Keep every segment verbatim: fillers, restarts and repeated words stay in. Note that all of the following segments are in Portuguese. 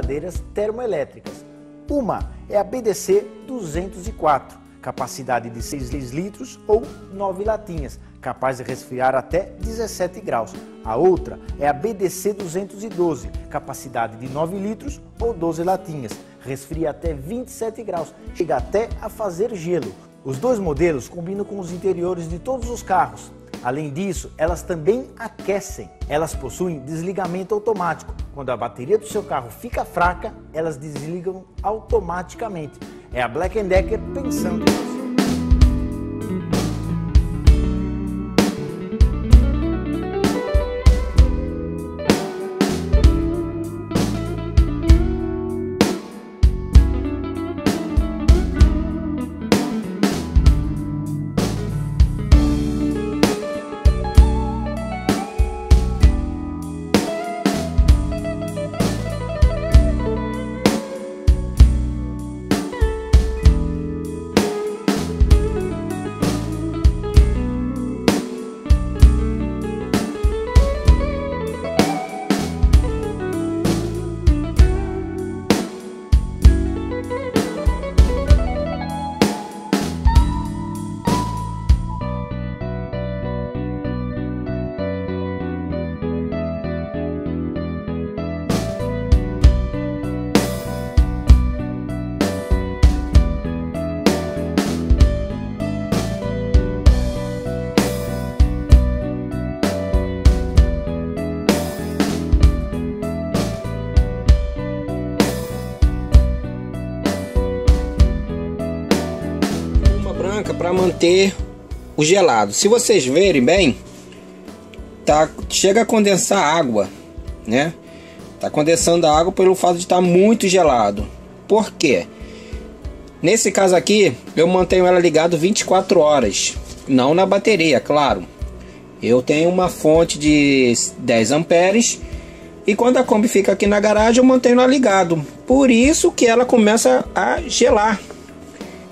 geladeiras termoelétricas. Uma é a B D C duzentos e quatro, capacidade de seis litros ou nove latinhas, capaz de resfriar até dezessete graus. A outra é a B D C duzentos e doze, capacidade de nove litros ou doze latinhas, resfria até vinte e sete graus, chega até a fazer gelo. Os dois modelos combinam com os interiores de todos os carros. Além disso, elas também aquecem. Elas possuem desligamento automático. Quando a bateria do seu carro fica fraca, elas desligam automaticamente. É a Black and Decker pensando em você. Para manter o gelado, se vocês verem bem, tá, chega a condensar água, né? Tá condensando a água pelo fato de estar tá muito gelado. Por quê? Nesse caso aqui, eu mantenho ela ligado vinte e quatro horas, não na bateria, claro. Eu tenho uma fonte de dez amperes e quando a Kombi fica aqui na garagem, eu mantenho ela ligado. Por isso que ela começa a gelar.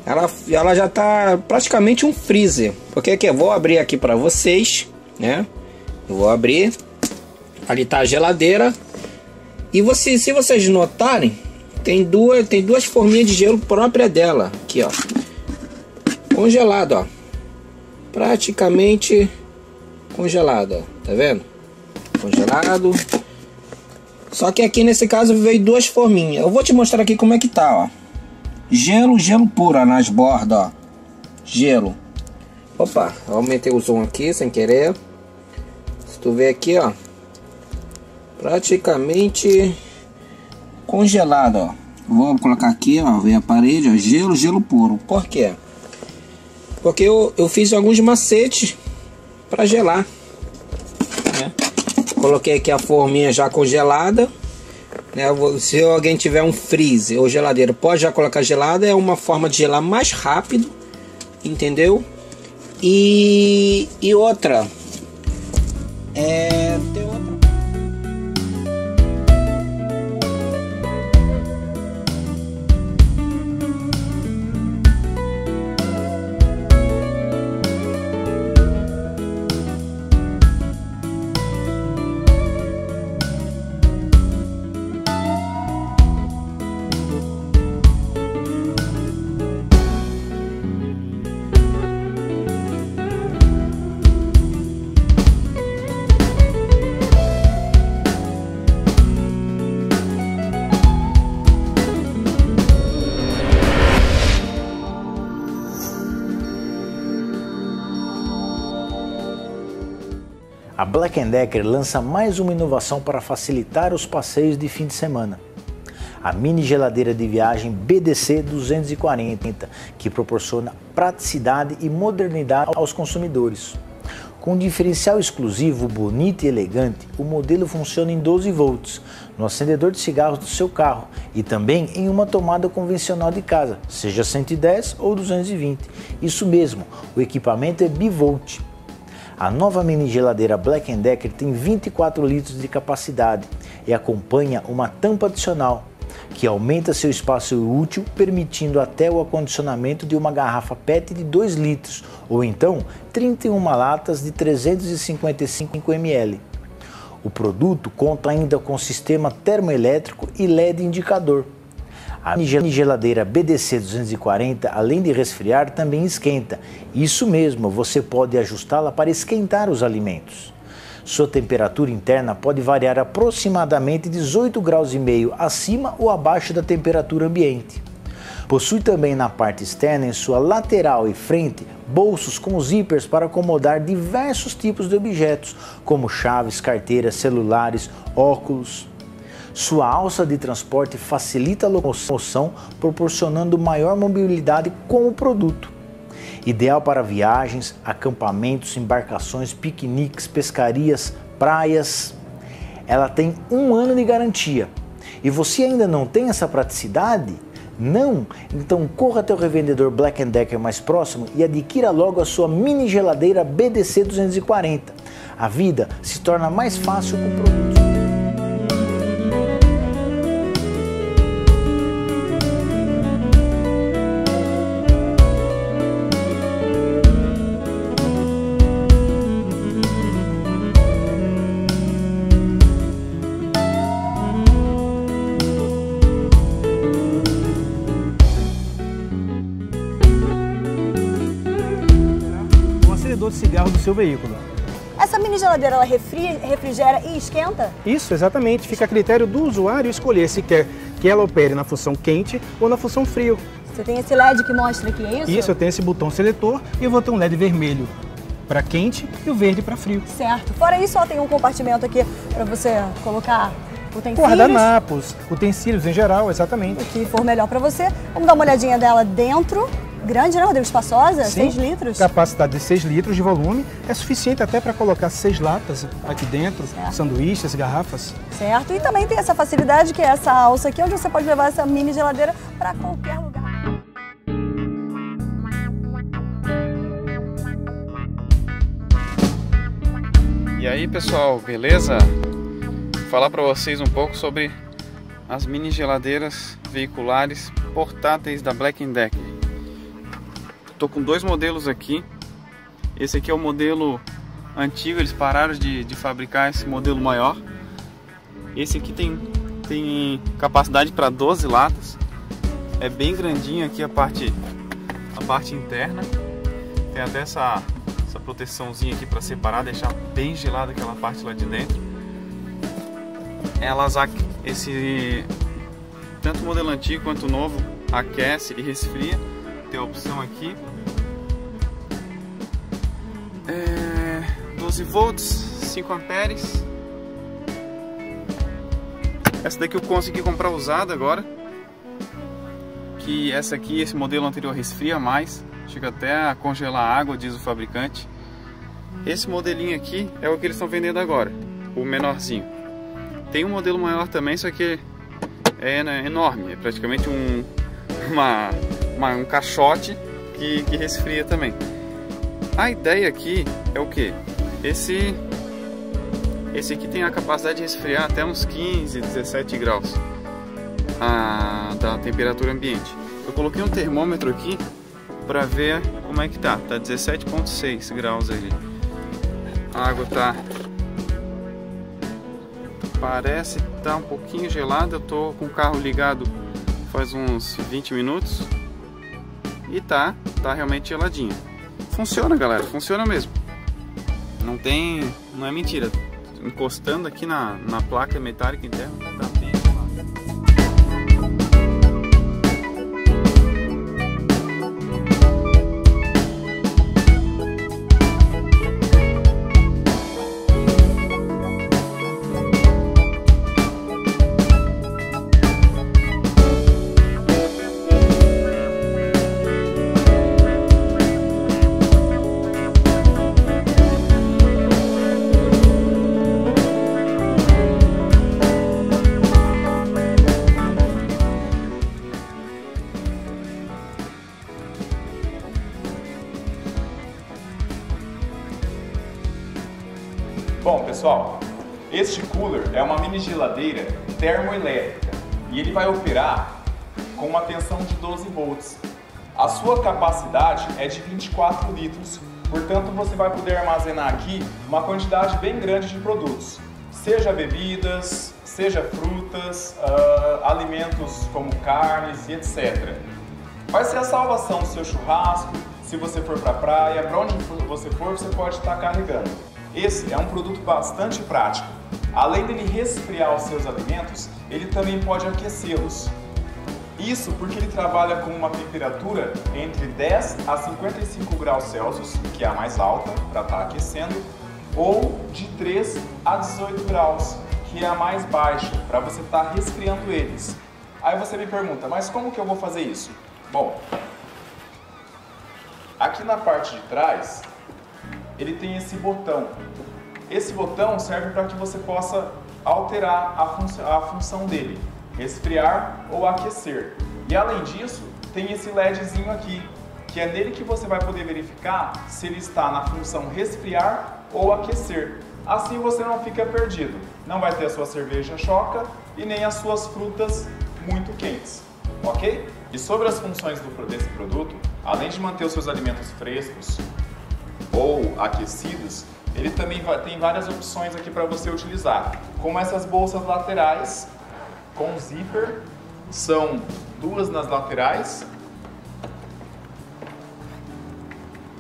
Ela, ela já tá praticamente um freezer. Porque que eu vou abrir aqui para vocês, né? Eu vou abrir. Ali tá a geladeira. E você, se vocês notarem, tem duas, tem duas forminhas de gelo própria dela. Aqui, ó. Congelado, ó. Praticamente congelado, ó. Tá vendo? Congelado. Só que aqui nesse caso veio duas forminhas. Eu vou te mostrar aqui como é que tá, ó. Gelo, gelo puro, ó, nas bordas, ó. Gelo. Opa, aumentei o zoom aqui sem querer. Se tu vê aqui, ó, praticamente congelado, ó. Vou colocar aqui, ó, ver a parede, ó. Gelo, gelo puro. Por quê? Porque eu, eu fiz alguns macetes para gelar, né? Coloquei aqui a forminha já congelada. Se alguém tiver um freezer ou geladeira, pode já colocar gelada. É uma forma de gelar mais rápido, entendeu? E, e outra é, tem outra. A Black and Decker lança mais uma inovação para facilitar os passeios de fim de semana. A mini geladeira de viagem B D C duzentos e quarenta, que proporciona praticidade e modernidade aos consumidores. Com um diferencial exclusivo, bonito e elegante, o modelo funciona em doze volts, no acendedor de cigarros do seu carro e também em uma tomada convencional de casa, seja cento e dez ou duzentos e vinte. Isso mesmo, o equipamento é bivolt. A nova mini geladeira Black and Decker tem vinte e quatro litros de capacidade e acompanha uma tampa adicional, que aumenta seu espaço útil, permitindo até o acondicionamento de uma garrafa P E T de dois litros ou então trinta e uma latas de trezentos e cinquenta e cinco mililitros. O produto conta ainda com sistema termoelétrico e L E D indicador. A mini geladeira B D C duzentos e quarenta, além de resfriar, também esquenta. Isso mesmo, você pode ajustá-la para esquentar os alimentos. Sua temperatura interna pode variar aproximadamente dezoito graus e meio acima ou abaixo da temperatura ambiente. Possui também na parte externa, em sua lateral e frente, bolsos com zíperes para acomodar diversos tipos de objetos, como chaves, carteiras, celulares, óculos. Sua alça de transporte facilita a locomoção, proporcionando maior mobilidade com o produto. Ideal para viagens, acampamentos, embarcações, piqueniques, pescarias, praias. Ela tem um ano de garantia. E você ainda não tem essa praticidade? Não? Então corra até o revendedor Black and Decker mais próximo e adquira logo a sua mini geladeira B D C duzentos e quarenta. A vida se torna mais fácil com o produto. De cigarro do seu veículo. Essa mini geladeira, ela refri, refrigera e esquenta? Isso, exatamente. Fica a critério do usuário escolher se quer que ela opere na função quente ou na função frio. Você tem esse L E D que mostra aqui, é isso? Isso, eu tenho esse botão seletor e eu vou ter um L E D vermelho para quente e o verde para frio. Certo. Fora isso, ó, tem um compartimento aqui para você colocar utensílios. Guardanapos, utensílios em geral, exatamente. O que for melhor para você. Vamos dar uma olhadinha dela dentro. Grande, não? Deu espaçosa? Sim, seis litros? Capacidade de seis litros de volume. É suficiente até para colocar seis latas aqui dentro, certo. Sanduíches, garrafas. Certo. E também tem essa facilidade que é essa alça aqui, onde você pode levar essa mini geladeira para qualquer lugar. E aí, pessoal, beleza? Vou falar para vocês um pouco sobre as mini geladeiras veiculares portáteis da Black and Decker. Estou com dois modelos aqui. Esse aqui é o modelo antigo, eles pararam de, de fabricar esse modelo maior. Esse aqui tem, tem capacidade para doze latas. É bem grandinho aqui a parte, a parte interna. Tem até essa, essa proteçãozinha aqui para separar, deixar bem gelada aquela parte lá de dentro. Elas, esse, tanto o modelo antigo quanto o novo, aquece e resfria. A opção aqui é doze volts, cinco amperes. Essa daqui eu consegui comprar usada agora, que essa aqui, esse modelo anterior resfria mais, chega até a congelar água, diz o fabricante. Esse modelinho aqui é o que eles estão vendendo agora, o menorzinho. Tem um modelo maior também, só que é, né, enorme, é praticamente um, uma um caixote que, que resfria também. A ideia aqui é o que? Esse, esse aqui tem a capacidade de resfriar até uns quinze, dezessete graus a, da temperatura ambiente. Eu coloquei um termômetro aqui para ver como é que tá. Tá dezessete vírgula seis graus ali. A água tá... parece que tá um pouquinho gelada. Eu tô com o carro ligado faz uns vinte minutos e tá, tá realmente geladinho. Funciona, galera, funciona mesmo. Não tem, não é mentira. Encostando aqui na, na placa metálica interna, tá bem . Bom, pessoal, este cooler é uma mini geladeira termoelétrica e ele vai operar com uma tensão de doze volts. A sua capacidade é de vinte e quatro litros, portanto você vai poder armazenar aqui uma quantidade bem grande de produtos, seja bebidas, seja frutas, uh, alimentos como carnes e etcétera. Vai ser a salvação do seu churrasco, se você for para a praia, para onde você for, você pode estar carregando. Esse é um produto bastante prático. Além dele resfriar os seus alimentos, ele também pode aquecê-los. Isso porque ele trabalha com uma temperatura entre dez a cinquenta e cinco graus Celsius, que é a mais alta para estar aquecendo, ou de três a dezoito graus, que é a mais baixa, para você estar resfriando eles. Aí você me pergunta, mas como que eu vou fazer isso? Bom, aqui na parte de trás, ele tem esse botão. Esse botão serve para que você possa alterar a, func a função dele, resfriar ou aquecer. E além disso, tem esse LEDzinho aqui, que é nele que você vai poder verificar se ele está na função resfriar ou aquecer. Assim você não fica perdido, não vai ter a sua cerveja choca e nem as suas frutas muito quentes, ok? E sobre as funções do, desse produto, além de manter os seus alimentos frescos ou aquecidos, ele também vai, tem várias opções aqui para você utilizar, como essas bolsas laterais com zíper, são duas nas laterais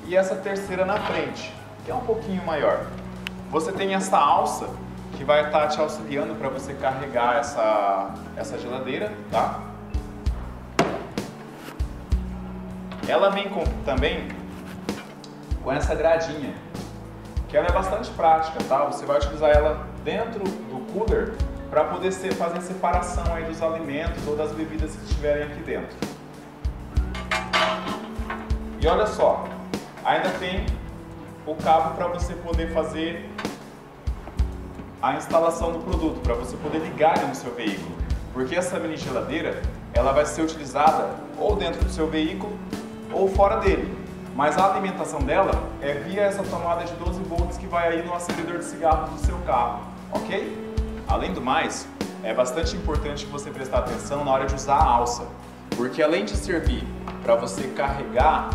e essa terceira na frente, que é um pouquinho maior. Você tem essa alça que vai estar te auxiliando para você carregar essa, essa geladeira, tá? Ela vem com, também com essa gradinha, que ela é bastante prática, tá? Você vai utilizar ela dentro do cooler para poder ser, fazer a separação aí dos alimentos ou das bebidas que estiverem aqui dentro. E olha só, ainda tem o cabo para você poder fazer a instalação do produto, para você poder ligar no seu veículo, porque essa mini geladeira ela vai ser utilizada ou dentro do seu veículo ou fora dele, mas a alimentação dela é via essa tomada de doze volts que vai aí no acendedor de cigarro do seu carro, ok? Além do mais, é bastante importante você prestar atenção na hora de usar a alça, porque além de servir para você carregar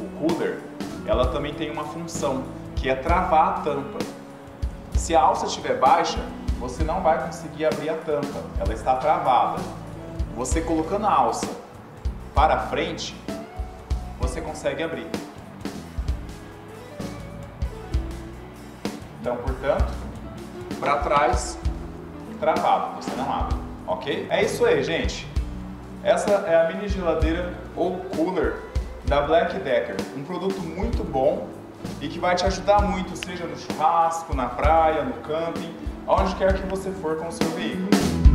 o cooler, ela também tem uma função, que é travar a tampa. Se a alça estiver baixa, você não vai conseguir abrir a tampa, ela está travada. Você colocando a alça para frente, você consegue abrir. Então, portanto, para trás, travado, você não abre, ok? É isso aí, gente. Essa é a mini geladeira ou cooler da Black Decker, um produto muito bom e que vai te ajudar muito, seja no churrasco, na praia, no camping, aonde quer que você for com o seu veículo.